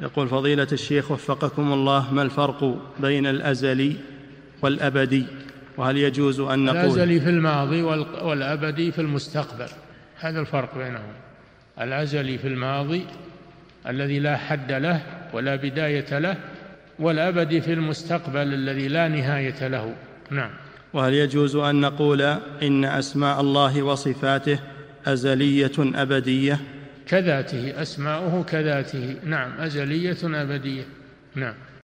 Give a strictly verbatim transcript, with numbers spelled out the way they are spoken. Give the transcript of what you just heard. يقول فضيلة الشيخ وفقكم الله، ما الفرق بين الأزلي والأبدي؟ وهل يجوز أن نقول الأزلي في الماضي والأبدي في المستقبل؟ هذا الفرق بينهم. الأزلي في الماضي الذي لا حد له ولا بداية له، والأبدي في المستقبل الذي لا نهاية له. نعم. وهل يجوز أن نقول إن أسماء الله وصفاته أزلية أبدية؟ كذاته، أسماؤه كذاته. نعم، أزلية أبدية. نعم.